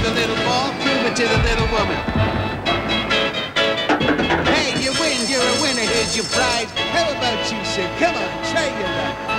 killed the little boy, prove it to the little woman. Hey, you win, you're a winner, here's your prize. How about you, sir? Come on, try your luck.